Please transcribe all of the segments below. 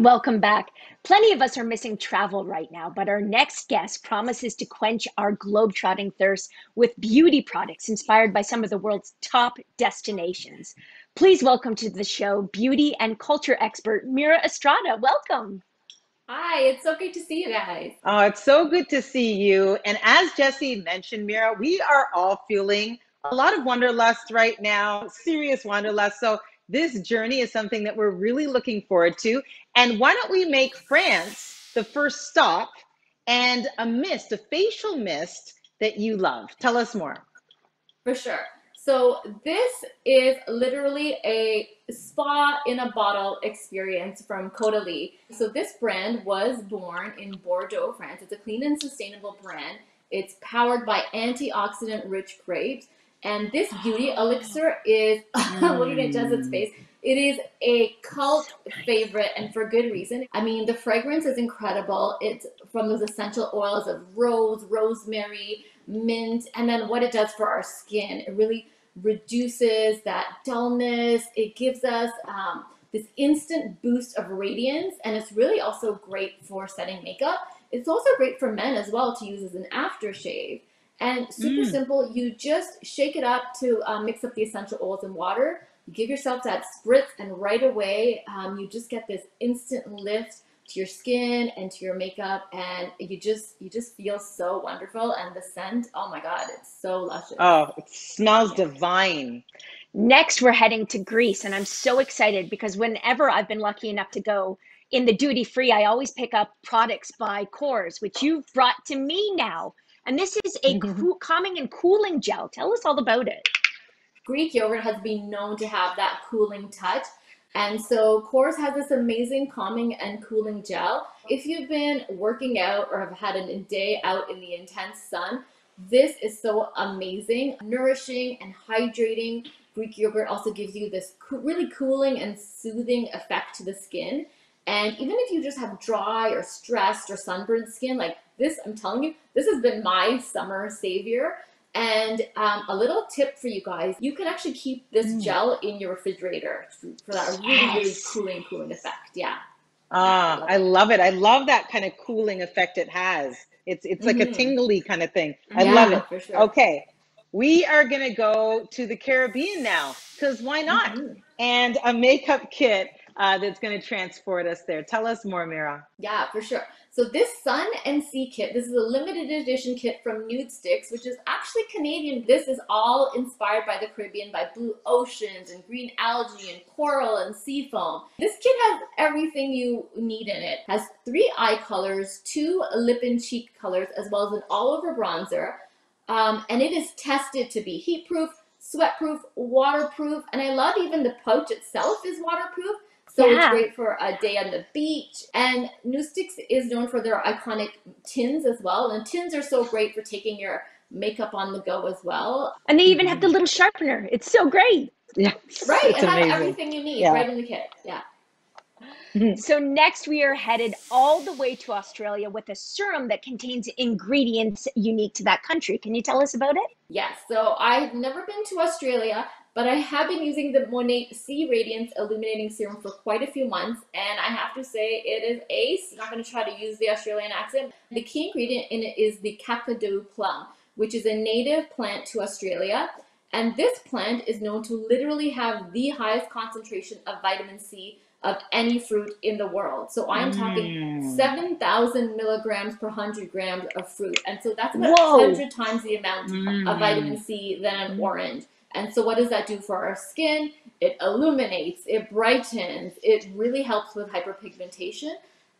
Welcome back. Plenty of us are missing travel right now, but our next guest promises to quench our globetrotting thirst with beauty products inspired by some of the world's top destinations. Please welcome to the show beauty and culture expert Mira Estrada. Welcome. Hi, it's so good to see you guys. Oh, it's so good to see you. And as Jesse mentioned, Mira, we are all feeling a lot of wanderlust right now, serious wanderlust. So this journey is something that we're really looking forward to. And why don't we make France the first stop and a mist, a facial mist that you love. Tell us more. For sure. So this is literally a spa in a bottle experience from Caudalie. So this brand was born in Bordeaux, France. It's a clean and sustainable brand. It's powered by antioxidant-rich grapes. And this beauty elixir is, look at it, Jess's face. It is a cult favorite, and for good reason. I mean, the fragrance is incredible. It's from those essential oils of rose, rosemary, mint, and then what it does for our skin. It really reduces that dullness. It gives us this instant boost of radiance, and it's really also great for setting makeup. It's also great for men as well to use as an aftershave. And super simple, you just shake it up to mix up the essential oils and water. You give yourself that spritz, and right away, you just get this instant lift to your skin and to your makeup, and you just feel so wonderful. And the scent, oh my God, it's so luscious. Oh, it smells divine. Next, we're heading to Greece, and I'm so excited because whenever I've been lucky enough to go in the duty-free, I always pick up products by Korres, which you've brought to me now. And this is a calming and cooling gel. Tell us all about it. Greek yogurt has been known to have that cooling touch. And so Korres has this amazing calming and cooling gel. If you've been working out or have had a day out in the intense sun, this is so amazing, nourishing and hydrating. Greek yogurt also gives you this really cooling and soothing effect to the skin. And even if you just have dry or stressed or sunburned skin, like this, I'm telling you, this has been my summer savior. And a little tip for you guys, you can actually keep this gel in your refrigerator for that really cooling effect. Yeah. Ah, I love it. I love that kind of cooling effect it has. It's like a tingly kind of thing. I love it. For sure. Okay. We are going to go to the Caribbean now, because why not? And a makeup kit that's going to transport us there. Tell us more, Mira. Yeah, for sure. So this Sun and Sea kit, this is a limited edition kit from Nude Stix, which is actually Canadian. This is all inspired by the Caribbean, by blue oceans and green algae and coral and sea foam. This kit has everything you need in it. It has 3 eye colors, 2 lip and cheek colors, as well as an all-over bronzer. And it is tested to be heat-proof, sweat-proof, waterproof, and I love even the pouch itself is waterproof. So it's great for a day on the beach. And Nude Stix is known for their iconic tins as well. And tins are so great for taking your makeup on the go as well. And they even have the little sharpener. It's so great. Yeah. Right. It has everything you need right in the kit. Yeah. So next we are headed all the way to Australia with a serum that contains ingredients unique to that country. Can you tell us about it? Yes. So I've never been to Australia, but I have been using the Monat Sea Radiance Illuminating Serum for quite a few months, and I have to say it is ace. I'm not going to try to use the Australian accent. The key ingredient in it is the Kakadu plum, which is a native plant to Australia, and this plant is known to literally have the highest concentration of vitamin C of any fruit in the world. So I'm talking 7,000 milligrams per 100 grams of fruit, and so that's about 100 times the amount of vitamin C than an orange. And so what does that do for our skin? It illuminates, it brightens, it really helps with hyperpigmentation,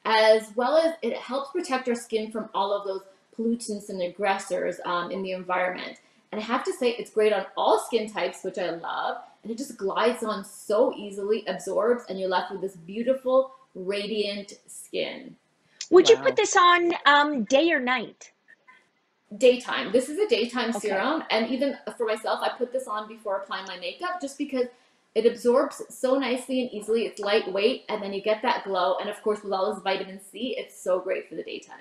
as well as it helps protect our skin from all of those pollutants and aggressors in the environment. And I have to say it's great on all skin types, which I love, and it just glides on so easily, absorbs, and you're left with this beautiful, radiant skin. Would you put this on day or night? Daytime. This is a daytime serum, and even for myself, I put this on before applying my makeup just because it absorbs so nicely and easily. It's lightweight, and then you get that glow, and of course with all this vitamin C, it's so great for the daytime.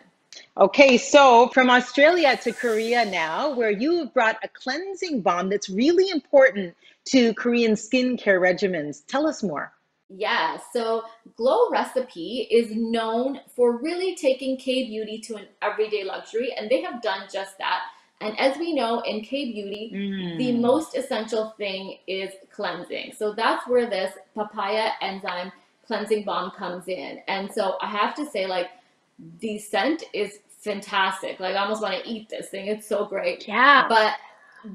Okay, so from Australia to Korea now, where you have brought a cleansing balm that's really important to Korean skincare regimens. Tell us more. Yeah, so Glow Recipe is known for really taking K-beauty to an everyday luxury, and they have done just that. And as we know, in K-beauty, the most essential thing is cleansing. So that's where this papaya enzyme cleansing balm comes in. And so I have to say, like, the scent is fantastic. Like, I almost want to eat this thing. It's so great. Yeah. But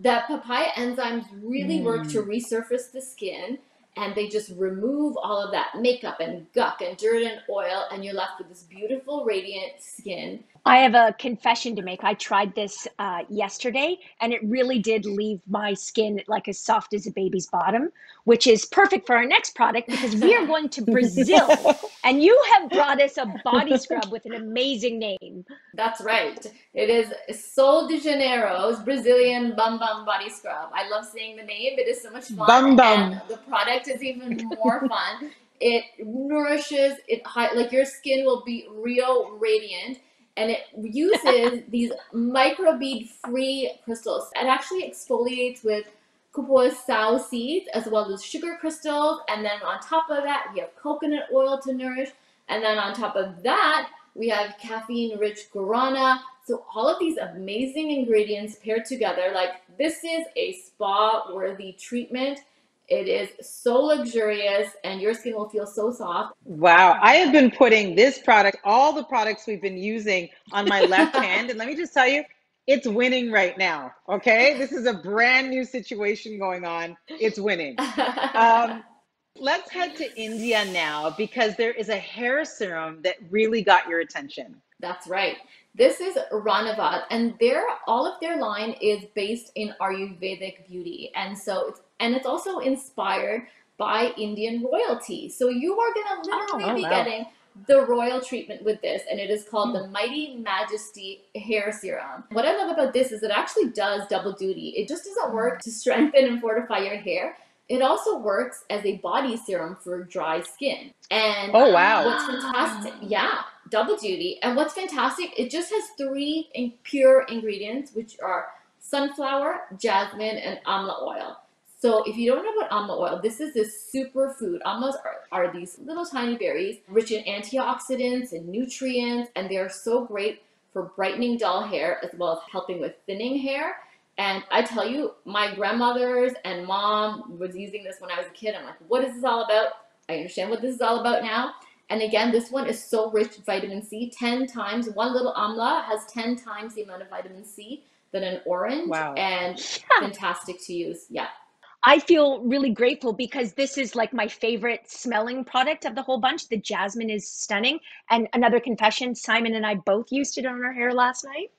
the papaya enzymes really work to resurface the skin, and they just remove all of that makeup and gunk and dirt and oil, and you're left with this beautiful, radiant skin. I have a confession to make. I tried this yesterday, and it really did leave my skin like as soft as a baby's bottom, which is perfect for our next product because we are going to Brazil, and you have brought us a body scrub with an amazing name. That's right. It is Sol de Janeiro's Brazilian Bum Bum Body Scrub. I love saying the name. It is so much fun. Bum Bum. And the product is even more fun. It nourishes it, like your skin will be real radiant, and it uses these microbead free crystals. It actually exfoliates with cupuaçao seeds as well as sugar crystals, and then on top of that we have coconut oil to nourish, and then on top of that we have caffeine rich guarana. So all of these amazing ingredients paired together, like, this is a spa worthy treatment. It is so luxurious, and your skin will feel so soft. Wow. I have been putting this product, all the products we've been using, on my left hand. And let me just tell you, it's winning right now. Okay. This is a brand new situation going on. It's winning. Let's head to India now, because there is a hair serum that really got your attention. That's right. This is Ranavat, and all of their line is based in Ayurvedic beauty. And so it's also inspired by Indian royalty. So you are going to literally getting the royal treatment with this, and it is called the Mighty Majesty Hair Serum. What I love about this is it actually does double duty. It just doesn't work to strengthen and fortify your hair. It also works as a body serum for dry skin. And what's fantastic, double duty. And what's fantastic, it just has three pure ingredients, which are sunflower, jasmine, and amla oil. So if you don't know about amla oil, this is this superfood. Amlas are these little tiny berries rich in antioxidants and nutrients, and they are so great for brightening dull hair as well as helping with thinning hair. And I tell you, my grandmothers and mom was using this when I was a kid. I'm like, what is this all about? I understand what this is all about now. And again, this one is so rich in vitamin C, 10 times. One little amla has 10 times the amount of vitamin C than an orange. Wow. And fantastic to use. Yeah. I feel really grateful because this is like my favorite smelling product of the whole bunch. The jasmine is stunning. And another confession, Simon and I both used it on our hair last night.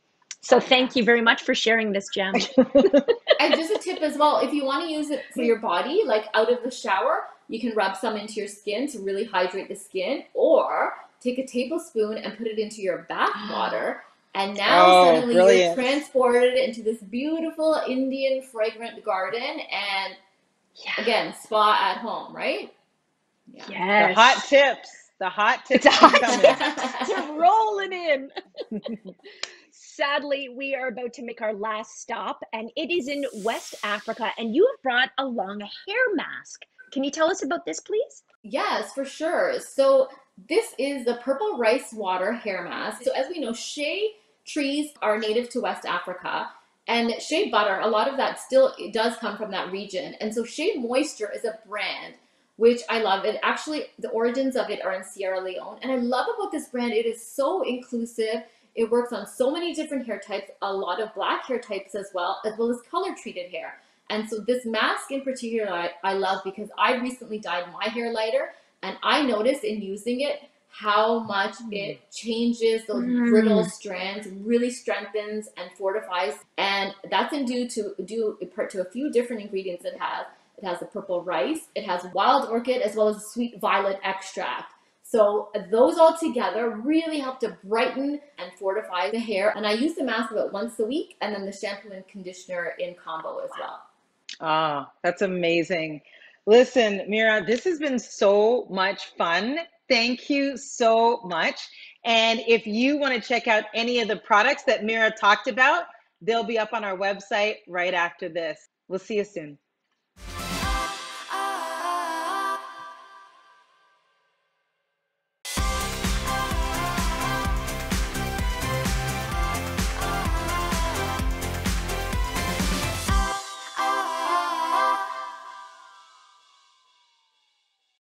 So thank you very much for sharing this gem. And just a tip as well, if you want to use it for your body, like out of the shower, you can rub some into your skin to really hydrate the skin, or take a tablespoon and put it into your bath water. And now suddenly brilliant. You're transported into this beautiful Indian fragrant garden, and again, spa at home, right? Yeah. Yes. The hot tips are rolling in. Sadly, we are about to make our last stop, and it is in West Africa, and you have brought along a hair mask. Can you tell us about this, please? Yes, for sure. So this is the purple rice water hair mask. So as we know, shea trees are native to West Africa, and shea butter, a lot of that still does come from that region. And so Shea Moisture is a brand which I love. It actually, the origins of it are in Sierra Leone, and I love about this brand, it is so inclusive. It works on so many different hair types, a lot of black hair types as well as color treated hair. And so this mask in particular I love because I recently dyed my hair lighter, and I noticed in using it how much it changes those brittle strands, really strengthens and fortifies. And that's due to a few different ingredients it has. It has the purple rice, it has wild orchid, as well as sweet violet extract. So those all together really help to brighten and fortify the hair. And I use the mask about once a week, and then the shampoo and conditioner in combo as well. Ah, that's amazing. Listen, Mira, this has been so much fun. Thank you so much. And if you want to check out any of the products that Mira talked about, they'll be up on our website right after this. We'll see you soon.